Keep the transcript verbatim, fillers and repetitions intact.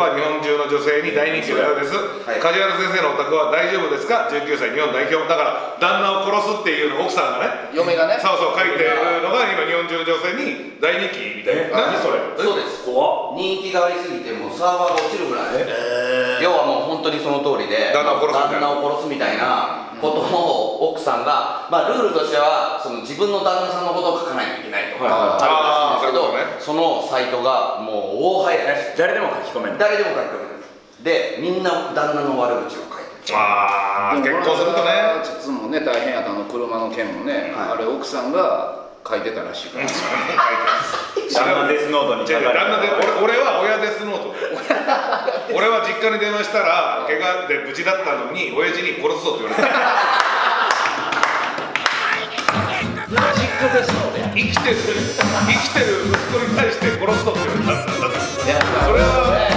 は日本中の女性に大人気のようです、はい、梶原先生のお宅は大丈夫ですか、じゅうきゅうさい日本代表だから旦那を殺すっていうの奥さんがね、嫁がね、そうそう書いてるのが今日本中の女性に大人気みたいな。何それ。そうです。人気がありすぎてもうサーバーが落ちるぐらい、要はもう本当にその通りで旦那を殺すみたいなことを奥さんが、まあルールとしてはその自分の旦那さんのことを書かないといけないとかあるんですけど、そのサイトがもう大流行り、誰でも書き込める、誰でも書き込めるで、みんな旦那の悪口を書いてる。ああ結婚するとね、ちょっともね大変やったあの車の件もね、あれ奥さんが書いてたらしいから、旦那デスノートに書いてた。俺は親デスノート。俺は実家に電話したら怪我で無事だったのに親父に殺すぞって言われた。実家デスノート。生きてる生きてる息子に対して殺すぞって言われた。それは。